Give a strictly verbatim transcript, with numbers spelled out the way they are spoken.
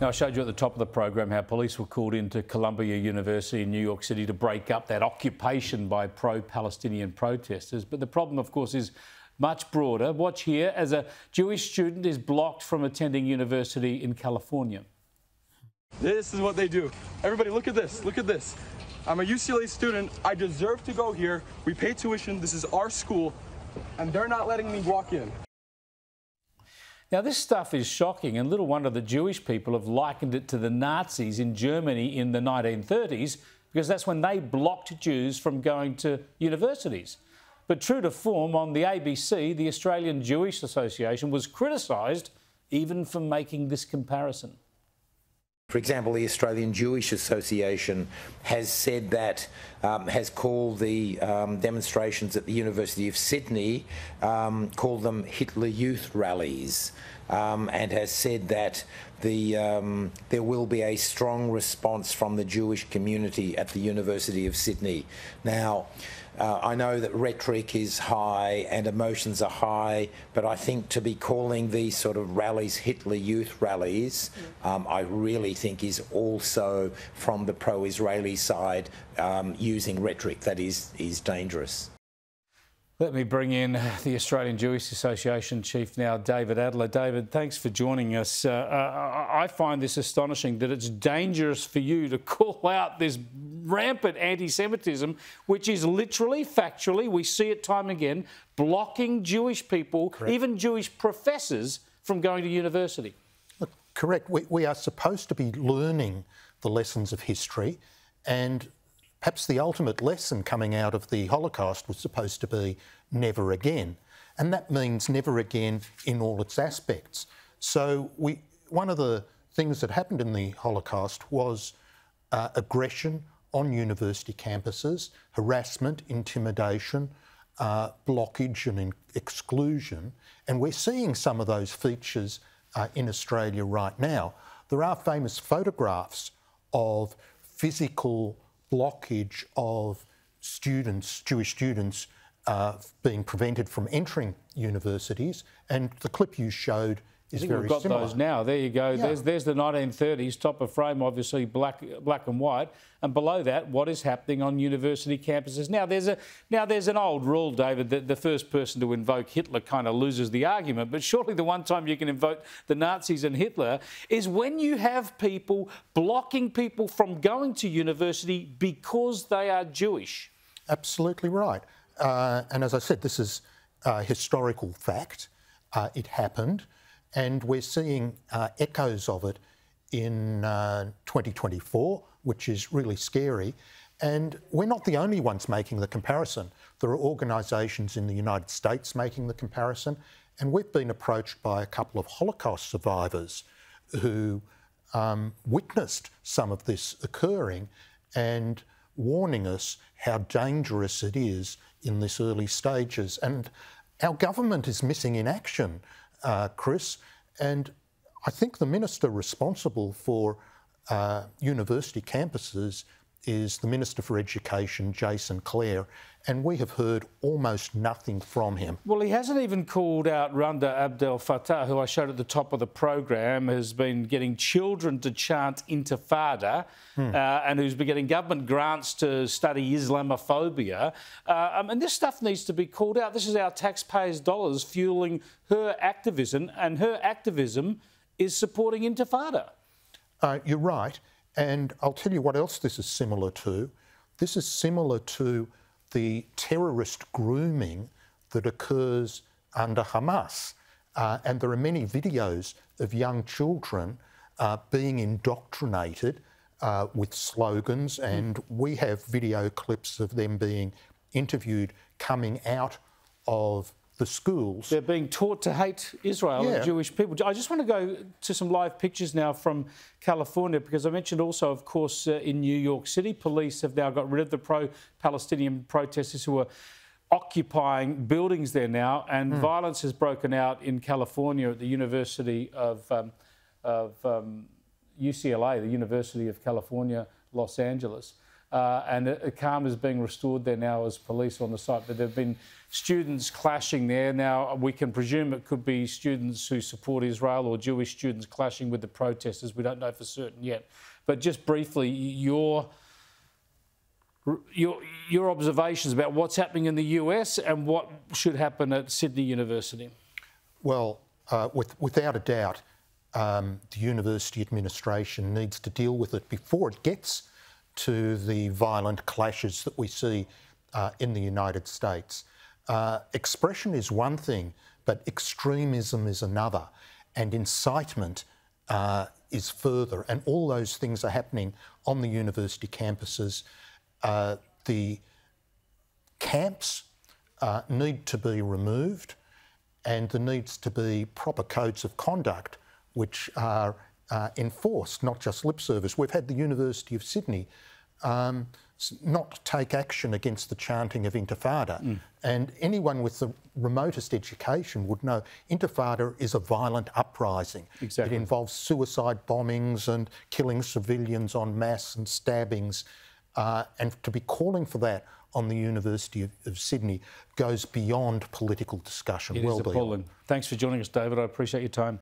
Now, I showed you at the top of the program how police were called into Columbia University in New York City to break up that occupation by pro-Palestinian protesters. But the problem, of course, is much broader. Watch here as a Jewish student is blocked from attending university in California. This is what they do. Everybody, look at this. Look at this. I'm a U C L A student. I deserve to go here. We pay tuition. This is our school. And they're not letting me walk in. Now, this stuff is shocking, and little wonder the Jewish people have likened it to the Nazis in Germany in the nineteen thirties, because that's when they blocked Jews from going to universities. But true to form, on the A B C, the Australian Jewish Association was criticised even for making this comparison. For example, the Australian Jewish Association has said that, um, has called the um, demonstrations at the University of Sydney, um, called them Hitler Youth rallies, um, and has said that the, um, there will be a strong response from the Jewish community at the University of Sydney. Now, Uh, I know that rhetoric is high and emotions are high, but I think to be calling these sort of rallies Hitler Youth rallies, um, I really think is also from the pro-Israeli side um, using rhetoric that is, is dangerous. Let me bring in the Australian Jewish Association Chief now, David Adler. David, thanks for joining us. Uh, I find this astonishing that it's dangerous for you to call out this rampant anti-Semitism, which is literally, factually, we see it time and again, blocking Jewish people, correct, even Jewish professors, from going to university. Look, correct. We, we are supposed to be learning the lessons of history, and perhaps the ultimate lesson coming out of the Holocaust was supposed to be never again. And that means never again in all its aspects. So we, one of the things that happened in the Holocaust was uh, aggression on university campuses, harassment, intimidation, uh, blockage and in exclusion. And we're seeing some of those features uh, in Australia right now. There are famous photographs of physical blockage of students, Jewish students, uh, being prevented from entering universities, and the clip you showed is very similar. I think we've got those now. There you go. Yeah. There's, there's the nineteen thirties, top of frame, obviously, black, black and white, and below that, what is happening on university campuses. Now, there's, a, now, there's an old rule, David, that the first person to invoke Hitler kind of loses the argument, but surely the one time you can invoke the Nazis and Hitler is when you have people blocking people from going to university because they are Jewish. Absolutely right. Uh, and as I said, this is a historical fact. Uh, it happened. And we're seeing uh, echoes of it in uh, twenty twenty-four, which is really scary. And we're not the only ones making the comparison. There are organisations in the United States making the comparison, and we've been approached by a couple of Holocaust survivors who um, witnessed some of this occurring and warning us how dangerous it is in this early stages. And our government is missing in action. Uh, Chris, and I think the minister responsible for uh, university campuses is the Minister for Education, Jason Clare, and we have heard almost nothing from him. Well, he hasn't even called out Randa Abdel-Fattah, who I showed at the top of the program, has been getting children to chant Intifada, hmm. uh, and who's been getting government grants to study Islamophobia. Uh, um, and this stuff needs to be called out. This is our taxpayers' dollars fueling her activism, and her activism is supporting Intifada. Uh, you're right. And I'll tell you what else this is similar to. This is similar to the terrorist grooming that occurs under Hamas. Uh, and there are many videos of young children uh, being indoctrinated uh, with slogans, and we have video clips of them being interviewed coming out of the schools. They're being taught to hate Israel, yeah, and Jewish people. I just want to go to some live pictures now from California, because I mentioned also, of course, uh, in New York City, police have now got rid of the pro-Palestinian protesters who are occupying buildings there now, and mm. violence has broken out in California at the University of, um, of um, U C L A, the University of California, Los Angeles. uh, and uh, calm is being restored there now as police on the site. But there have been students clashing there. Now, we can presume it could be students who support Israel or Jewish students clashing with the protesters. We don't know for certain yet. But just briefly, your... Your, your observations about what's happening in the U S and what should happen at Sydney University? Well, uh, with, without a doubt, um, the university administration needs to deal with it before it gets to the violent clashes that we see uh, in the United States. Uh, expression is one thing, but extremism is another, and incitement uh, is further, and all those things are happening on the university campuses. Uh, the camps uh, need to be removed, and there needs to be proper codes of conduct which are uh, enforced, not just lip service. We've had the University of Sydney um, not take action against the chanting of Intifada, mm. and anyone with the remotest education would know Intifada is a violent uprising. Exactly. It involves suicide bombings and killing civilians en masse and stabbings. Uh, and to be calling for that on the University of, of Sydney goes beyond political discussion. It well is appalling. Beyond. Thanks for joining us, David. I appreciate your time.